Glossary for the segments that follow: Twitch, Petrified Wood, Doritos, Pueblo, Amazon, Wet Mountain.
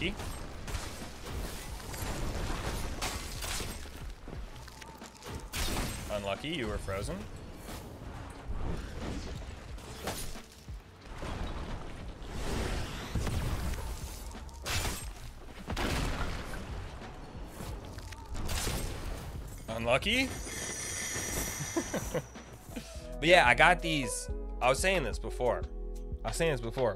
lucky. Unlucky, you were frozen. Unlucky? But yeah, I got these. I was saying this before,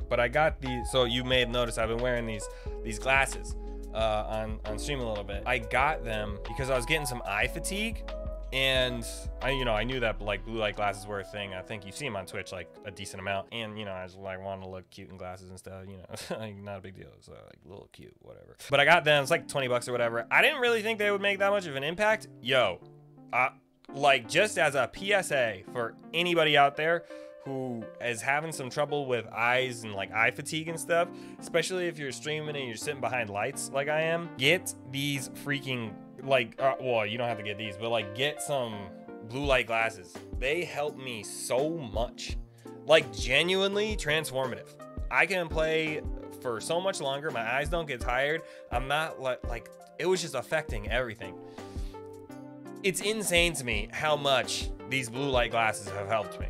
but I got these. So you may have noticed I've been wearing these glasses on stream a little bit. I got them because I was getting some eye fatigue, and I knew that like blue light glasses were a thing. I think you see them on Twitch like a decent amount, and I just like wanted to look cute in glasses and stuff. Like, not a big deal. So like a little cute, whatever. But I got them. It's like 20 bucks or whatever. I didn't really think they would make that much of an impact. Yo, like just as a PSA for anybody out there who is having some trouble with eyes and like eye fatigue and stuff, especially if you're streaming and you're sitting behind lights like I am, get these freaking like, well, you don't have to get these, but like get some blue light glasses. They help me so much, like genuinely transformative. I can play for so much longer. My eyes don't get tired. I'm not like it was just affecting everything. It's insane to me how much these blue light glasses have helped me.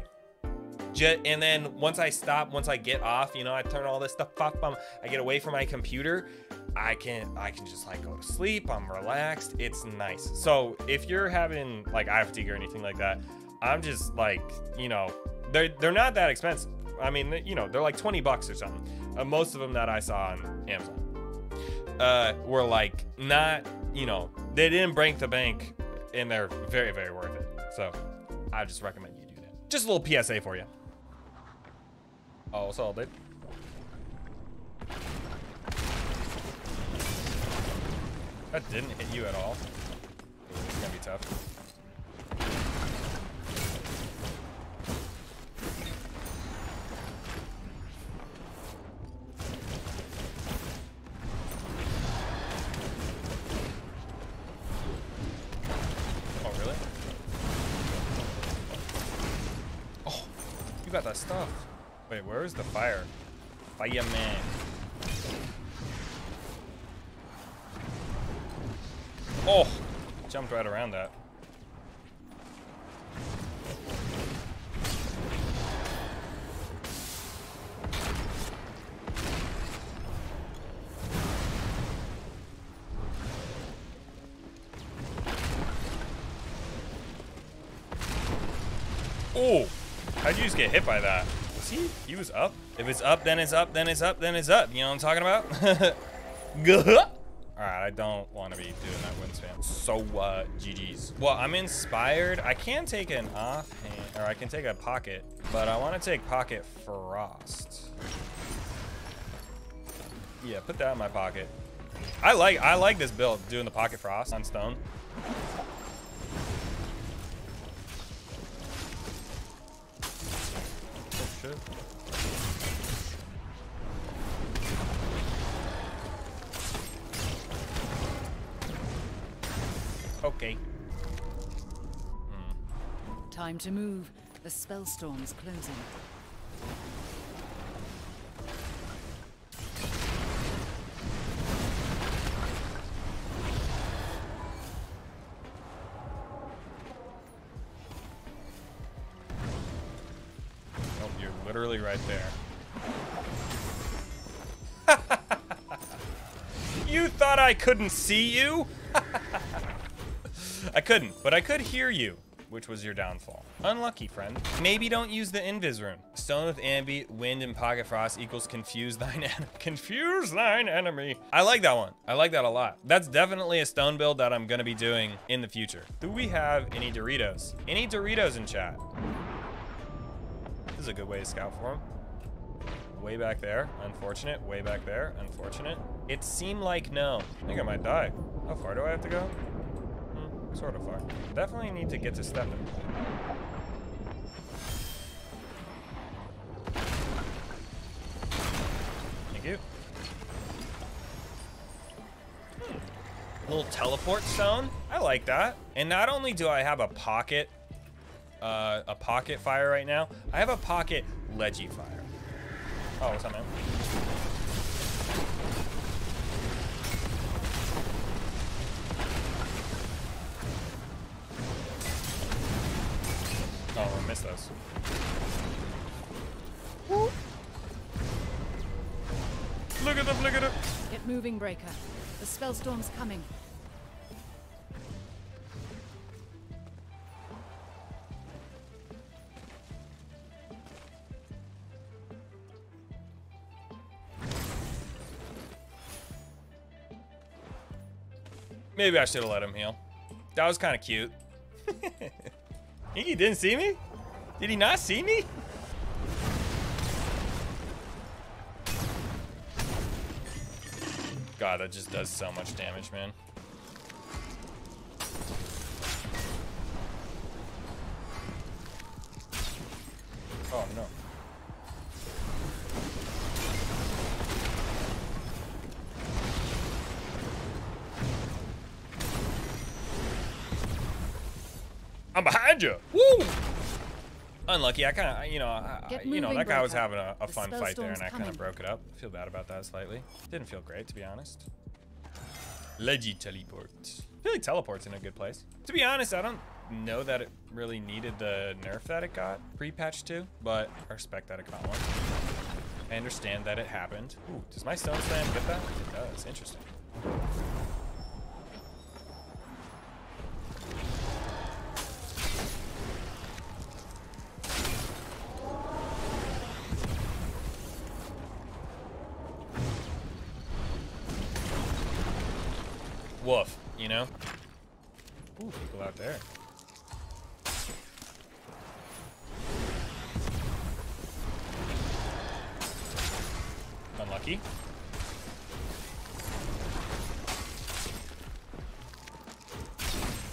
And then once I get off, I turn all this stuff off, I get away from my computer, I can just like go to sleep, I'm relaxed, it's nice. So if you're having like eye fatigue or anything like that, I'm just like, they're not that expensive. I mean, they're like 20 bucks or something. Most of them that I saw on Amazon were like not, they didn't break the bank, and they're very, very worth it. So I just recommend you do that. Just a little PSA for you. Oh, it's all, dude. That didn't hit you at all. It's gonna be tough. Oh, really? Oh, you got that stuff. Wait, where is the fire? Fireman. Oh, jumped right around that. Oh, how'd you just get hit by that? See, he was up. If it's up, then it's up, then it's up, then it's up. You know what I'm talking about? Alright, I don't want to be doing that wind spam. So, GG's. Well, I'm inspired. I can take an offhand, or I can take a pocket, but I want to take pocket frost. Yeah, put that in my pocket. I like this build, doing the pocket frost on stone. Oh, shit. Okay. Time to move. The spell storm is closing. Oh, you're literally right there. You thought I couldn't see you? I couldn't, but I could hear you, which was your downfall. Unlucky, friend. Maybe don't use the invis rune. Stone with ambi, wind, and pocket frost equals confuse thine enemy. Confuse thine enemy. I like that one. I like that a lot. That's definitely a stone build that I'm gonna be doing in the future. Do we have any Doritos? Any Doritos in chat? This is a good way to scout for them. Way back there, unfortunate. Way back there, unfortunate. It seemed like no. I think I might die. How far do I have to go? Sort of far. Definitely need to get to stepping. Thank you. Little teleport stone. I like that. And not only do I have a pocket fire right now, I have a pocket ledgy fire. Oh, what's up, man? Oh, we missed us. Ooh. Look at them, look at it. Get moving, Breaker. The spellstorm's coming. Maybe I should have let him heal. That was kind of cute. He didn't see me? Did he not see me? God, that just does so much damage, man. Oh, no. I'm behind you. Woo! Unlucky. I kind of, that guy was having a fun fight there, and I kind of broke it up. I feel bad about that slightly. Didn't feel great, to be honest. Leggy teleport. I feel like teleport's in a good place. To be honest, I don't know that it really needed the nerf that it got pre-patch 2, but I respect that it got one. I understand that it happened. Ooh, does my stone slam get that? It does. Interesting. Woof, you know? Ooh, people out there. Unlucky.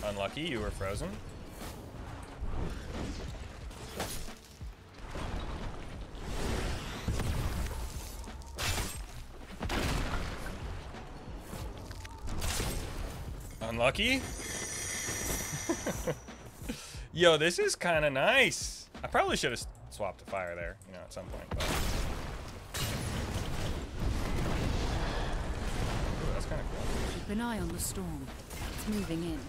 Unlucky, you were frozen. Unlucky. Yo, this is kind of nice. I probably should have swapped the fire there, you know, at some point. But... Ooh, that's kind of cool. Keep an eye on the storm. It's moving in.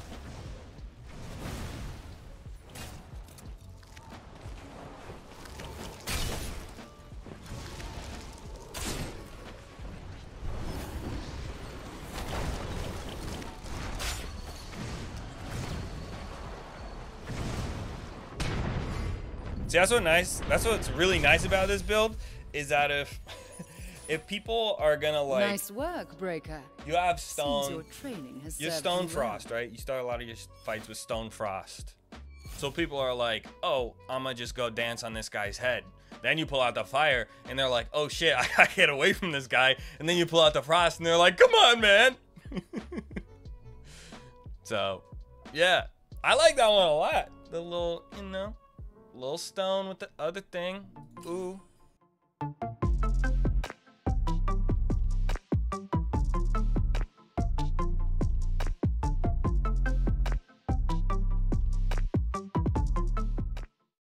See, that's what nice. That's what's really nice about this build is that if people are gonna like. Nice work, Breaker. You have stone. Your training has you're stone frost, well. Right? You start a lot of your fights with stone frost, so people are like, "Oh, I'm gonna just go dance on this guy's head." Then you pull out the fire, and they're like, "Oh shit, I gotta get away from this guy." And then you pull out the frost, and they're like, "Come on, man." So, yeah, I like that one a lot. The little, you know. Little stone with the other thing. Ooh.